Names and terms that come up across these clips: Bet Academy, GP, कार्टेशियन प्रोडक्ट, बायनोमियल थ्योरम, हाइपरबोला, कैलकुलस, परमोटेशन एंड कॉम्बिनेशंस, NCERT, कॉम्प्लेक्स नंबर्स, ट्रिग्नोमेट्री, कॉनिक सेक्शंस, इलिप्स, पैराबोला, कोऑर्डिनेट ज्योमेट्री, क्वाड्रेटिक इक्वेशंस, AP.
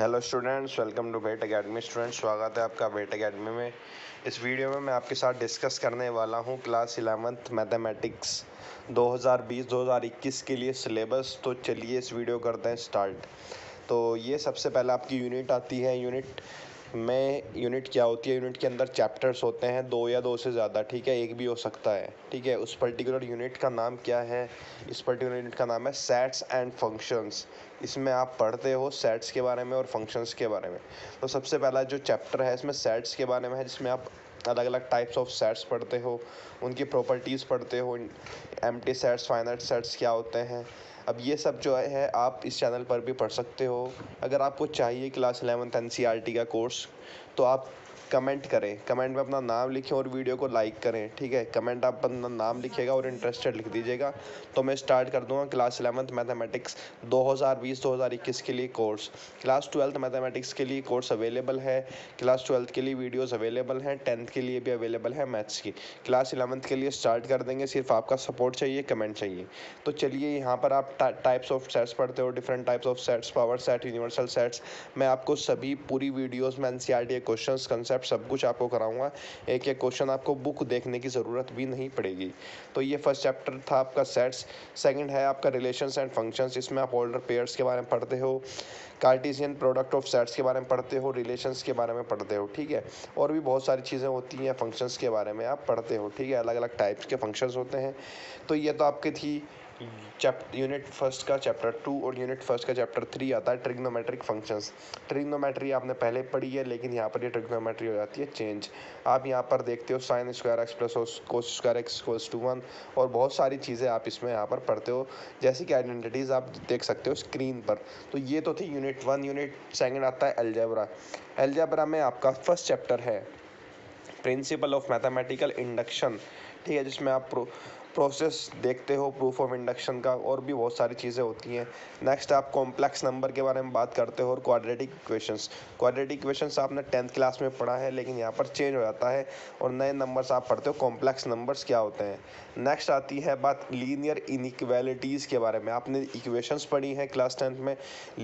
Hello students, welcome to bat academy. Students, स्वागत है आपका बेट एकेडमी में। इस वीडियो में मैं आपके साथ डिस्कस करने वाला हूं क्लास 11th मैथमेटिक्स 2020-2021 के लिए सिलेबस। तो चलिए इस वीडियो करते हैं स्टार्ट। तो ये सबसे पहले आपकी यूनिट आती है। यूनिट में यूनिट क्या होती है? यूनिट के अंदर चैप्टर्स होते हैं, दो या दो से ज़्यादा, ठीक है, एक भी हो सकता है, ठीक है। उस पर्टिकुलर यूनिट का नाम क्या है? इस पर्टिकुलर यूनिट का नाम है सेट्स एंड फंक्शंस। इसमें आप पढ़ते हो सेट्स के बारे में और फंक्शंस के बारे में। तो सबसे पहला जो चैप्टर है इसमें सेट्स के बारे में है, जिसमें आप अलग अलग टाइप्स ऑफ सेट्स पढ़ते हो, उनकी प्रॉपर्टीज़ पढ़ते हो, एम्प्टी सेट्स, फाइनाइट सेट्स क्या होते हैं। अब ये सब जो है आप इस चैनल पर भी पढ़ सकते हो। अगर आपको चाहिए क्लास 11th NCERT का कोर्स तो आप कमेंट करें, कमेंट में अपना नाम लिखें और वीडियो को लाइक करें, ठीक है। कमेंट आप अपना नाम लिखिएगा और इंटरेस्टेड लिख दीजिएगा तो मैं स्टार्ट कर दूंगा क्लास 11th मैथमेटिक्स 2020-2021 के लिए कोर्स। क्लास 12th मैथमेटिक्स के लिए कोर्स अवेलेबल है, क्लास 12th के लिए वीडियोस अवेलेबल हैं, 10th के लिए भी अवेलेबल है मैथ्स की। क्लास 11th के लिए स्टार्ट कर देंगे, सिर्फ आपका सपोर्ट चाहिए, कमेंट चाहिए। तो चलिए, यहाँ पर आप टाइप्स ऑफ सेट्स पढ़ते हो, different types of sets, power set, universal sets. मैं आपको सभी पूरी वीडियोज़ में NCERT के क्वेश्चन, कंसेप्ट, सब कुछ आपको कराऊंगा। एक एक क्वेश्चन, आपको बुक देखने की ज़रूरत भी नहीं पड़ेगी। तो ये फर्स्ट चैप्टर था आपका सेट्स। सेकंड है आपका रिलेशंस एंड फंक्शंस। इसमें आप ऑर्डर पेयर्स के बारे में पढ़ते हो, कार्टेशियन प्रोडक्ट ऑफ सेट्स के बारे में पढ़ते हो, रिलेशंस के बारे में पढ़ते हो, ठीक है। और भी बहुत सारी चीज़ें होती हैं, फंक्शंस के बारे में आप पढ़ते हो, ठीक है। अलग अलग टाइप्स के फंक्शंस होते हैं। तो ये तो आपकी थी यूनिट फर्स्ट का चैप्टर 2। और यूनिट फर्स्ट का चैप्टर 3 आता है ट्रिग्नोमेट्रिक फंक्शंस। ट्रिग्नोमेट्री आपने पहले पढ़ी है, लेकिन यहाँ पर ये ट्रिग्नोमेट्री हो जाती है चेंज। आप यहाँ पर देखते हो sine square x plus cos square x equals to 1 और बहुत सारी चीज़ें आप इसमें यहाँ पर पढ़ते हो, जैसे कि आइडेंटिटीज़ आप देख सकते हो स्क्रीन पर। तो ये तो थी यूनिट 1। यूनिट सेकेंड आता है अलजेब्रा। अलजेब्रा में आपका फर्स्ट चैप्टर है प्रिंसिपल ऑफ मैथमेटिकल इंडक्शन, ठीक है, जिसमें आप प्रोसेस देखते हो प्रूफ ऑफ इंडक्शन का, और भी बहुत सारी चीज़ें होती हैं। नेक्स्ट आप कॉम्प्लेक्स नंबर के बारे में बात करते हो और क्वाड्रेटिक इक्वेशंस। क्वाड्रेटिक इक्वेशंस आपने 10th क्लास में पढ़ा है, लेकिन यहाँ पर चेंज हो जाता है और नए नंबर्स आप पढ़ते हो, कॉम्प्लेक्स नंबर्स क्या होते हैं। नेक्स्ट आती है बात लीनियर इनइक्वालिटीज़ के बारे में। आपने इक्वेशंस पढ़ी हैं क्लास 10th में,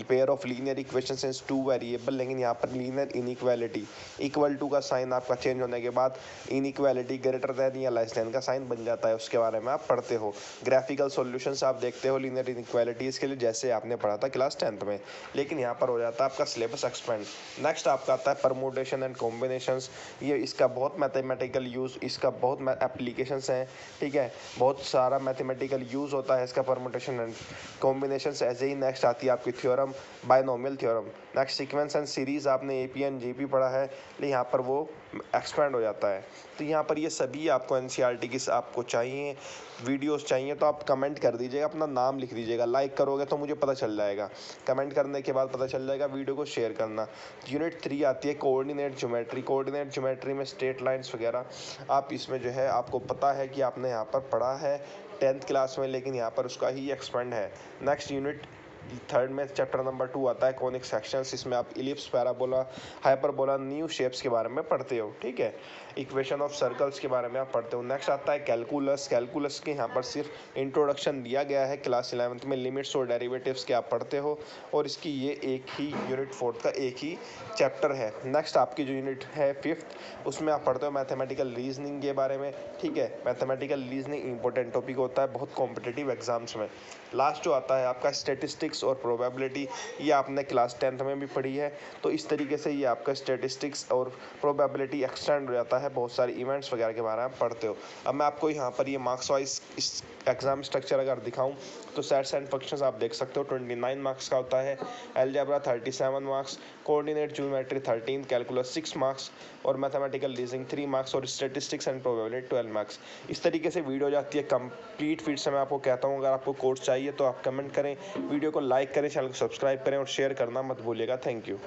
pair of linear equations is two variable, लेकिन यहाँ पर लीनियर इनइक्वालिटी, इक्वल टू का साइन आपका चेंज होने के बाद इनइक्वालिटी ग्रेटर दैन या लेस दैन का साइन बन जाता है, उसके बारे में आप पढ़ते हो। ग्राफिकल सॉल्यूशंस आप देखते हो लीनियर इनइक्वालिटीज़ के लिए, जैसे आपने पढ़ा था क्लास 10th में, लेकिन यहाँ पर हो जाता है आपका सिलेबस एक्सपेंड। नेक्स्ट आपका आता है परमोटेशन एंड कॉम्बिनेशंस। ये इसका बहुत मैथमेटिकल यूज़, इसका बहुत एप्लीकेशंस हैं, ठीक है, बहुत सारा मैथमेटिकल यूज़ होता है इसका, परमोटेशन एंड कॉम्बिनेशंस। ऐसे ही नेक्स्ट आती है आपकी theorem, बायनोमियल थ्योरम। Next sequence and series, आपने AP एंड GP पढ़ा है, लेकिन यहाँ पर वो एक्सपेंड हो जाता है। तो यहाँ पर ये सभी आपको NCERT की आपको चाहिए वीडियोस चाहिए तो आप कमेंट कर दीजिएगा, अपना नाम लिख दीजिएगा, लाइक करोगे तो मुझे पता चल जाएगा, कमेंट करने के बाद पता चल जाएगा, वीडियो को शेयर करना। यूनिट 3 आती है कोऑर्डिनेट ज्योमेट्री। कोऑर्डिनेट ज्योमेट्री में स्ट्रेट लाइंस वगैरह आप इसमें जो है आपको पता है कि आपने यहाँ पर पढ़ा है 10th क्लास में, लेकिन यहाँ पर उसका ही एक्सपेंड है। नेक्स्ट यूनिट थर्ड में चैप्टर नंबर 2 आता है कॉनिक सेक्शंस। इसमें आप इलिप्स, पैराबोला, हाइपरबोला, new shapes के बारे में पढ़ते हो, ठीक है, इक्वेशन ऑफ सर्कल्स के बारे में आप पढ़ते हो। नेक्स्ट आता है कैलकुलस। कैलकुलस के यहाँ पर सिर्फ इंट्रोडक्शन दिया गया है क्लास 11th में, लिमिट्स और डेरिवेटिव्स के आप पढ़ते हो, और इसकी ये एक ही यूनिट 4 का एक ही चैप्टर है। नेक्स्ट आपकी जो यूनिट है 5th, उसमें आप पढ़ते हो मैथमेटिकल रीजनिंग के बारे में, ठीक है। मैथमेटिकल रीजनिंग इंपॉर्टेंट टॉपिक होता है बहुत कॉम्पिटिटिव एग्जाम्स में। लास्ट जो आता है आपका स्टेटिस्टिक्स और प्रोबेबिलिटी, ये आपने क्लास 10th में भी पढ़ी है। तो इस तरीके से ये आपका स्टैटिस्टिक्स और प्रोबेबिलिटी एक्सटेंड हो जाता है, बहुत सारे इवेंट्स वगैरह के बारे में पढ़ते हो। अब मैं आपको यहाँ पर ये मार्क्स वाइज इस एग्जाम स्ट्रक्चर अगर दिखाऊं तो सेट्स एंड फंक्शंस आप देख सकते हो 29 मार्क्स का होता है, algebra 37 marks, कोऑर्डिनेट ज्योमेट्री 13, कैलकुलस 6 marks और मैथमेटिकल रीजनिंग 3 मार्क्स और स्टैटिस्टिक्स एंड प्रोबेबिलिटी 12 मार्क्स। इस तरीके से वीडियो जाती है कंप्लीट। फिर से मैं आपको कहता हूँ, अगर आपको कोर्स चाहिए तो आप कमेंट करें, वीडियो को लाइक करें, चैनल को सब्सक्राइब करें और शेयर करना मत भूलिएगा। Thank you.